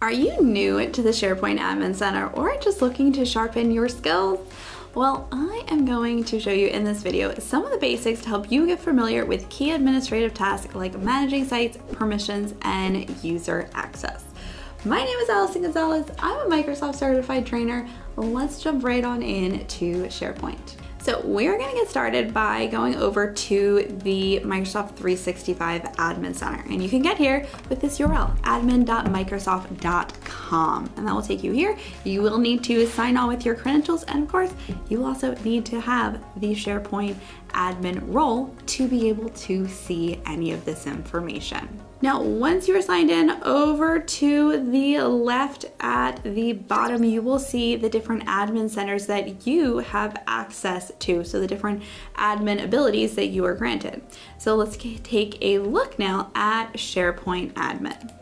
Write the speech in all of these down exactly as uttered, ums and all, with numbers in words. Are you new to the SharePoint Admin Center or just looking to sharpen your skills? Well, I am going to show you in this video some of the basics to help you get familiar with key administrative tasks like managing sites, permissions, and user access. My name is Allison Gonzalez. I'm a Microsoft certified trainer. Let's jump right on in to SharePoint. So we're gonna get started by going over to the Microsoft three sixty-five Admin Center. And you can get here with this U R L, admin dot microsoft dot com. And that will take you here. You will need to sign on with your credentials. And of course, you also need to have the SharePoint admin role to be able to see any of this information. Now, once you're signed in, over to the left at the bottom, you will see the different admin centers that you have access to. So the different admin abilities that you are granted. So let's take a look now at SharePoint Admin.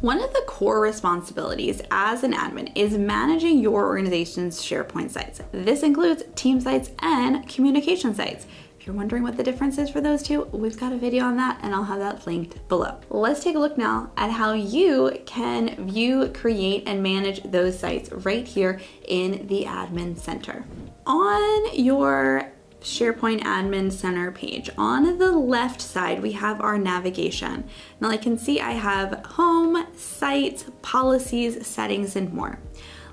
One of the core responsibilities as an admin is managing your organization's SharePoint sites. This includes team sites and communication sites. If you're wondering what the difference is for those two, we've got a video on that and I'll have that linked below. Let's take a look now at how you can view, create, and manage those sites right here in the Admin Center. On your SharePoint Admin Center page, on the left side, we have our navigation. Now I can see I have home, sites, policies, settings, and more.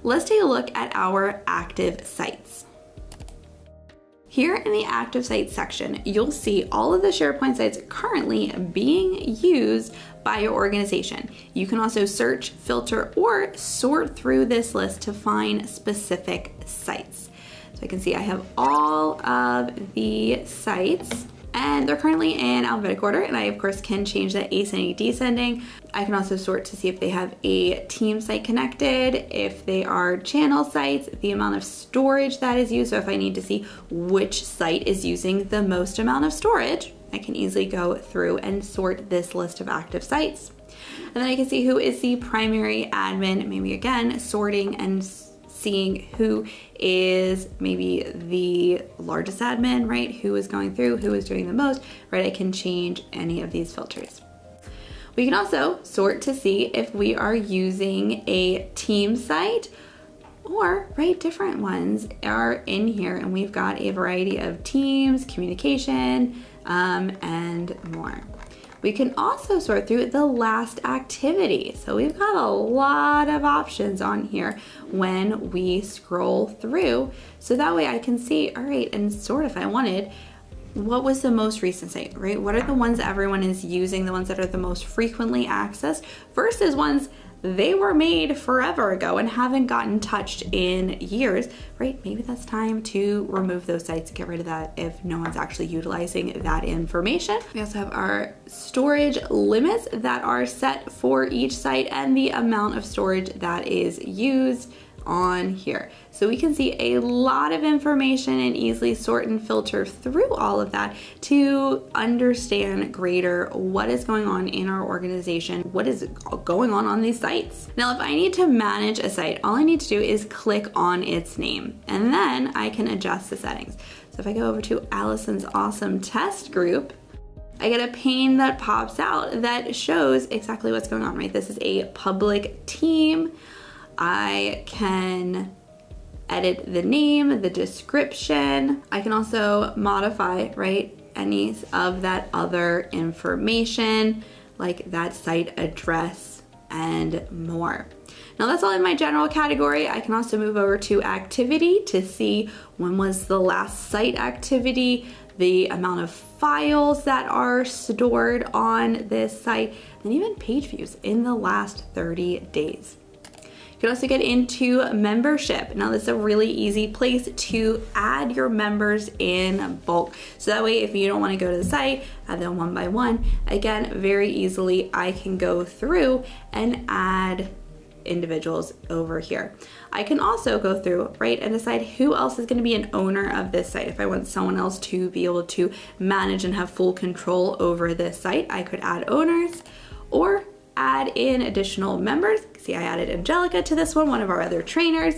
Let's take a look at our active sites. Here in the active sites section, you'll see all of the SharePoint sites currently being used by your organization. You can also search, filter, or sort through this list to find specific sites. So I can see I have all of the sites and they're currently in alphabetic order, and I of course can change that ascending, descending. I can also sort to see if they have a team site connected, if they are channel sites, the amount of storage that is used. So if I need to see which site is using the most amount of storage, I can easily go through and sort this list of active sites. And then I can see who is the primary admin, maybe again, sorting and seeing who is maybe the largest admin, right? Who is going through, who is doing the most, right? I can change any of these filters. We can also sort to see if we are using a team site or, right, different ones are in here, and we've got a variety of teams, communication, um, and more. We can also sort through the last activity. So we've got a lot of options on here when we scroll through. So that way I can see, all right, and sort if I wanted, what was the most recent site, right? What are the ones everyone is using, the ones that are the most frequently accessed versus ones they were made forever ago and haven't gotten touched in years, right? Maybe that's time to remove those sites, get rid of that if no one's actually utilizing that information. We also have our storage limits that are set for each site and the amount of storage that is used on here. So we can see a lot of information and easily sort and filter through all of that to understand greater what is going on in our organization, what is going on on these sites. Now, if I need to manage a site, all I need to do is click on its name, and then I can adjust the settings. So if I go over to Allison's Awesome Test Group, I get a pane that pops out that shows exactly what's going on, right? This is a public team. I can edit the name, the description. I can also modify, right, any of that other information, like that site address and more. Now that's all in my general category. I can also move over to activity to see when was the last site activity, the amount of files that are stored on this site, and even page views in the last thirty days. You can also get into membership. Now this is a really easy place to add your members in bulk. So that way if you don't want to go to the site, add them one by one. Again, very easily I can go through and add individuals over here. I can also go through, right, and decide who else is going to be an owner of this site. If I want someone else to be able to manage and have full control over this site, I could add owners or add in additional members. See, I added Angelica to this one, one of our other trainers,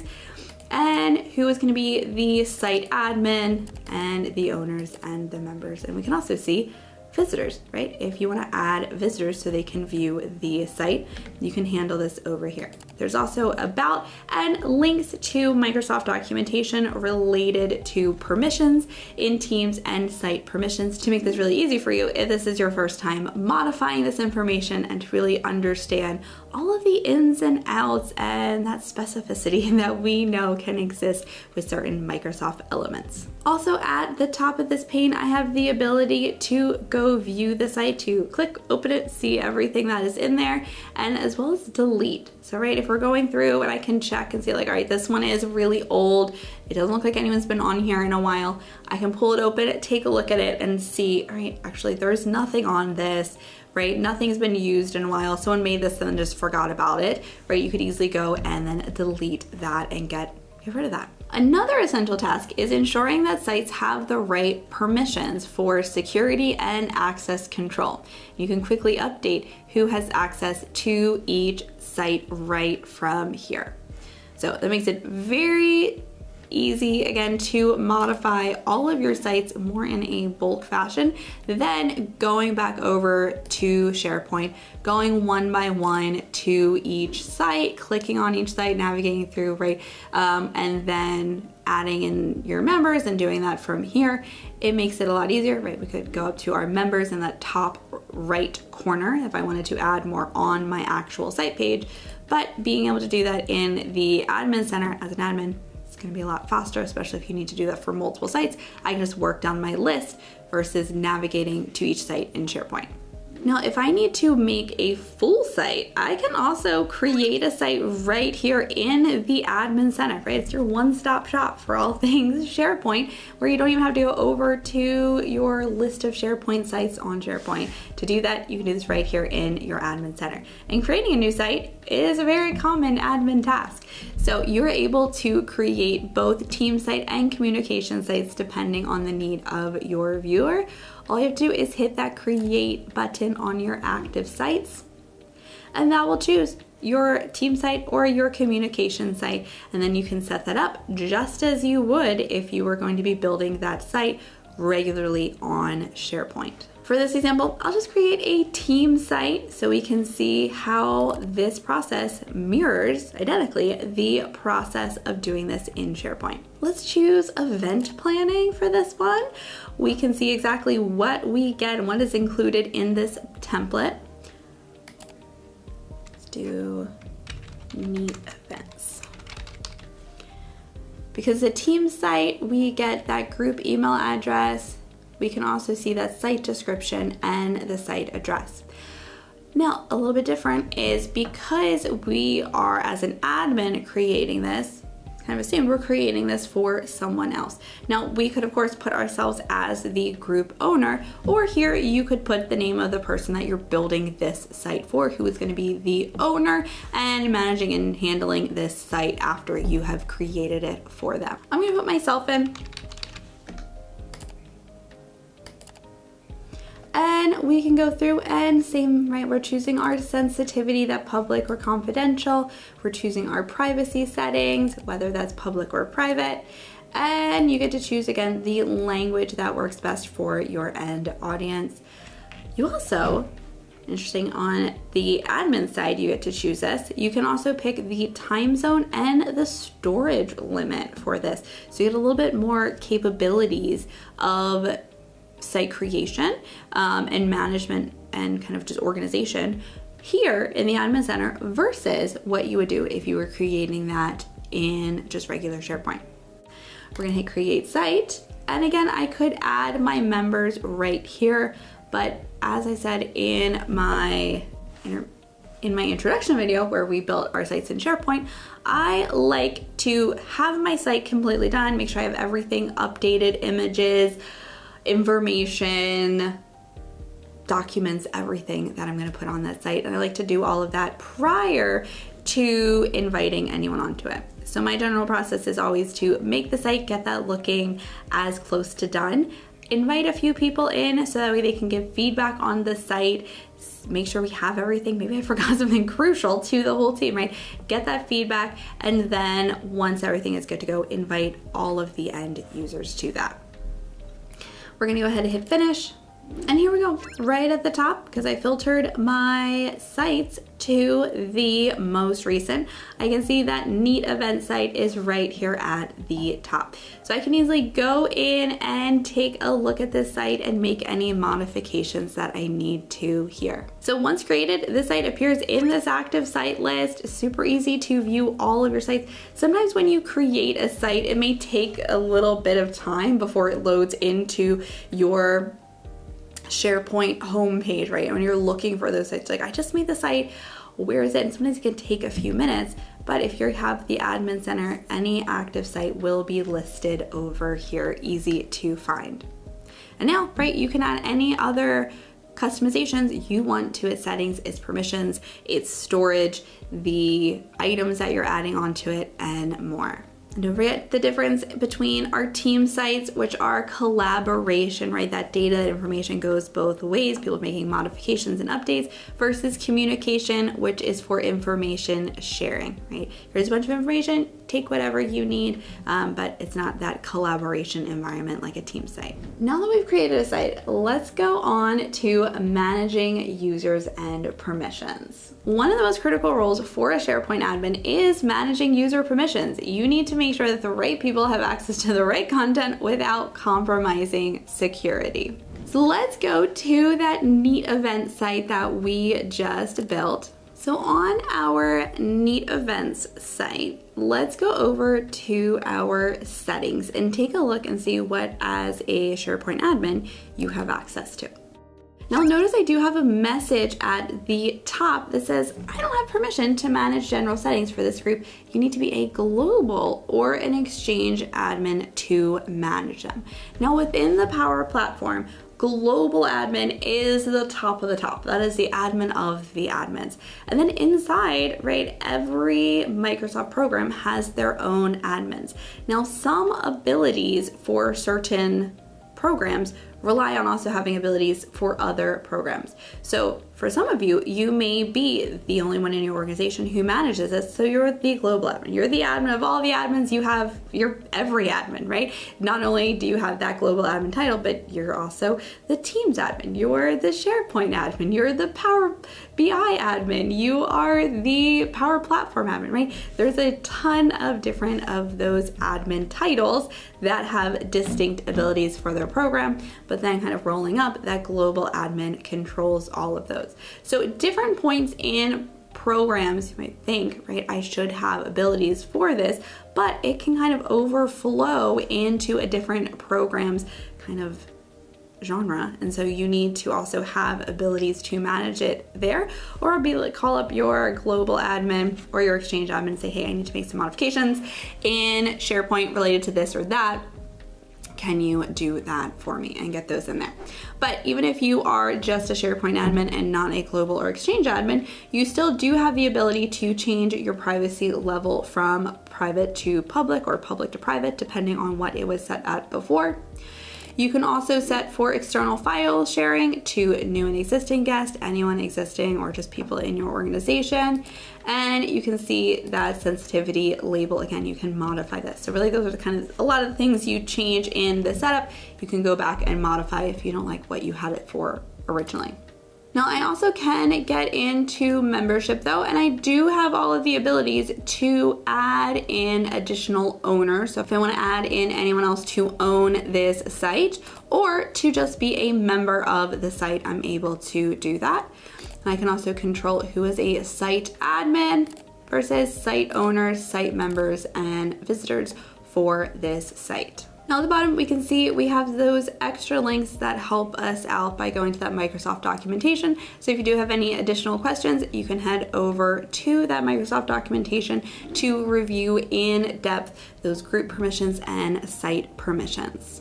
and who is going to be the site admin and the owners and the members. And we can also see visitors, right? If you want to add visitors so they can view the site, you can handle this over here. There's also about and links to Microsoft documentation related to permissions in Teams and site permissions to make this really easy for you if this is your first time modifying this information and to really understand all of the ins and outs and that specificity that we know can exist with certain Microsoft elements. Also at the top of this pane, I have the ability to go view the site, to click, open it, see everything that is in there, and as well as delete. So right, if we're going through and I can check and see like, all right, this one is really old. It doesn't look like anyone's been on here in a while. I can pull it open, take a look at it and see, all right, actually there's nothing on this, right? Nothing's been used in a while. Someone made this and then just forgot about it, right? You could easily go and then delete that and get, get rid of that. Another essential task is ensuring that sites have the right permissions for security and access control. You can quickly update who has access to each site right from here. So that makes it very easy, again, to modify all of your sites more in a bulk fashion than going back over to SharePoint, going one by one to each site, clicking on each site, navigating through, right? Um, and then adding in your members and doing that from here. It makes it a lot easier, right? We could go up to our members in that top right corner if I wanted to add more on my actual site page, but being able to do that in the admin center as an admin, going to be a lot faster, especially if you need to do that for multiple sites. I can just work down my list versus navigating to each site in SharePoint. Now, if I need to make a full site, I can also create a site right here in the admin center, right? It's your one-stop shop for all things SharePoint, where you don't even have to go over to your list of SharePoint sites on SharePoint. To do that, you can do this right here in your admin center. And creating a new site is a very common admin task. So you're able to create both team site and communication sites depending on the need of your viewer. All you have to do is hit that create button on your active sites, and that will choose your team site or your communication site. And then you can set that up just as you would if you were going to be building that site regularly on SharePoint. For this example, I'll just create a team site so we can see how this process mirrors identically the process of doing this in SharePoint. Let's choose event planning for this one. We can see exactly what we get and what is included in this template. Let's do meet events. Because the team site, we get that group email address. We can also see that site description and the site address. Now, a little bit different is because we are, as an admin, creating this, kind of assumed we're creating this for someone else. Now, we could, of course, put ourselves as the group owner, or here you could put the name of the person that you're building this site for, who is going to be the owner and managing and handling this site after you have created it for them. I'm going to put myself in. And we can go through and same, right? We're choosing our sensitivity, that public or confidential. We're choosing our privacy settings, whether that's public or private. And you get to choose, again, the language that works best for your end audience. You also, interesting, on the admin side, you get to choose this. You can also pick the time zone and the storage limit for this. So you get a little bit more capabilities of site creation um, and management and kind of just organization here in the admin center versus what you would do if you were creating that in just regular SharePoint. We're gonna hit create site. And again, I could add my members right here, but as I said in my in my introduction video where we built our sites in SharePoint, I like to have my site completely done, make sure I have everything updated, images, information, documents, everything that I'm going to put on that site. And I like to do all of that prior to inviting anyone onto it. So my general process is always to make the site, get that looking as close to done, invite a few people in so that way they can give feedback on the site, make sure we have everything. Maybe I forgot something crucial to the whole team, right? Get that feedback. And then once everything is good to go, invite all of the end users to that. We're gonna go ahead and hit finish. And here we go, right at the top, because I filtered my sites to the most recent. I can see that neat event site is right here at the top. So I can easily go in and take a look at this site and make any modifications that I need to here. So once created, this site appears in this active site list. Super easy to view all of your sites. Sometimes when you create a site, it may take a little bit of time before it loads into your SharePoint homepage, right? And when you're looking for those sites, like, I just made the site, where is it? And sometimes it can take a few minutes, but if you have the Admin Center, any active site will be listed over here, easy to find. And now, right, you can add any other customizations you want to its settings, its permissions, its storage, the items that you're adding onto it, and more. And don't forget the difference between our team sites, which are collaboration, right? That data and information goes both ways, people making modifications and updates, versus communication, which is for information sharing, right? Here's a bunch of information, take whatever you need, um, but it's not that collaboration environment like a team site. Now that we've created a site, let's go on to managing users and permissions. One of the most critical roles for a SharePoint admin is managing user permissions. You need to make sure that the right people have access to the right content without compromising security. So let's go to that neat event site that we just built. So on our neat events site, let's go over to our settings and take a look and see what, as a SharePoint admin, you have access to. Now notice I do have a message at the top that says, I don't have permission to manage general settings for this group. You need to be a global or an Exchange admin to manage them. Now within the Power Platform, global admin is the top of the top. That is the admin of the admins. And then inside, right, every Microsoft program has their own admins. Now some abilities for certain programs rely on also having abilities for other programs. So for some of you, you may be the only one in your organization who manages this, so you're the global admin. You're the admin of all the admins, you have, you're every admin, right? Not only do you have that global admin title, but you're also the Teams admin, you're the SharePoint admin, you're the Power B I admin, you are the Power Platform admin, right? There's a ton of different of those admin titles that have distinct abilities for their program, but then kind of rolling up, that global admin controls all of those. So at different points in programs, you might think, right, I should have abilities for this, but it can kind of overflow into a different program's kind of genre, and so you need to also have abilities to manage it there, or be like, call up your global admin or your Exchange admin and say, hey, I need to make some modifications in SharePoint related to this or that. Can you do that for me and get those in there? But even if you are just a SharePoint admin and not a global or Exchange admin, you still do have the ability to change your privacy level from private to public or public to private, depending on what it was set at before. You can also set for external file sharing to new and existing guests, anyone existing, or just people in your organization. And you can see that sensitivity label. Again, you can modify this. So really those are the kind of, a lot of the things you change in the setup. You can go back and modify if you don't like what you had it for originally. Now I also can get into membership though, and I do have all of the abilities to add in additional owners. So if I want to add in anyone else to own this site or to just be a member of the site, I'm able to do that. And I can also control who is a site admin versus site owners, site members, and visitors for this site. Now at the bottom, we can see we have those extra links that help us out by going to that Microsoft documentation. So if you do have any additional questions, you can head over to that Microsoft documentation to review in depth those group permissions and site permissions.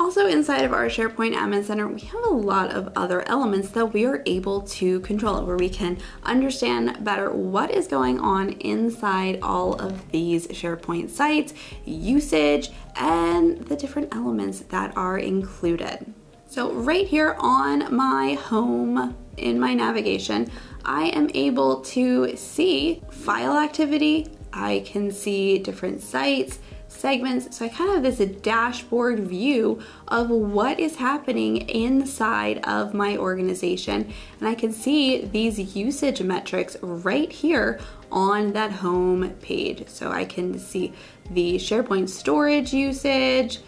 Also inside of our SharePoint Admin Center, we have a lot of other elements that we are able to control, where we can understand better what is going on inside all of these SharePoint sites, usage, and the different elements that are included. So right here on my home, in my navigation, I am able to see file activity, I can see different sites, segments. So I kind of have this dashboard view of what is happening inside of my organization. And I can see these usage metrics right here on that home page. So I can see the SharePoint storage usage,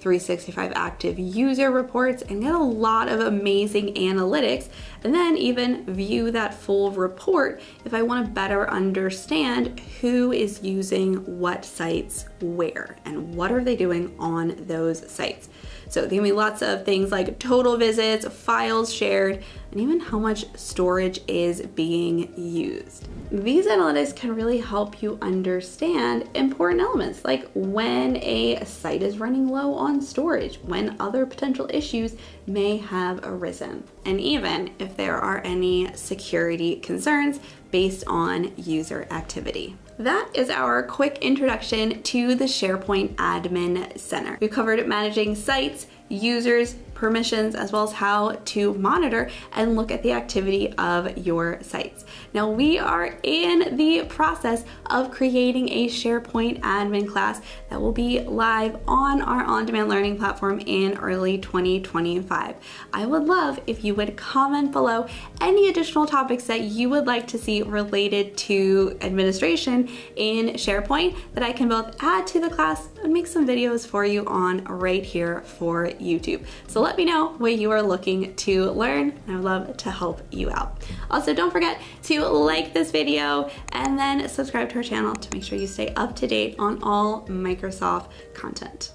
three sixty-five active user reports, and get a lot of amazing analytics, and then even view that full report if I want to better understand who is using what sites where and what are they doing on those sites. So there can be lots of things like total visits, files shared, and even how much storage is being used. These analytics can really help you understand important elements like when a site is running low on storage, when other potential issues may have arisen, and even if there are any security concerns based on user activity. That is our quick introduction to the SharePoint Admin Center. We've covered managing sites, users, permissions, as well as how to monitor and look at the activity of your sites. Now we are in the process of creating a SharePoint admin class that will be live on our on-demand learning platform in early twenty twenty-five. I would love if you would comment below any additional topics that you would like to see related to administration in SharePoint that I can both add to the class and make some videos for you on right here for YouTube. So let me know what you are looking to learn. I would love to help you out. Also, don't forget to like this video and then subscribe to our channel to make sure you stay up to date on all Microsoft content.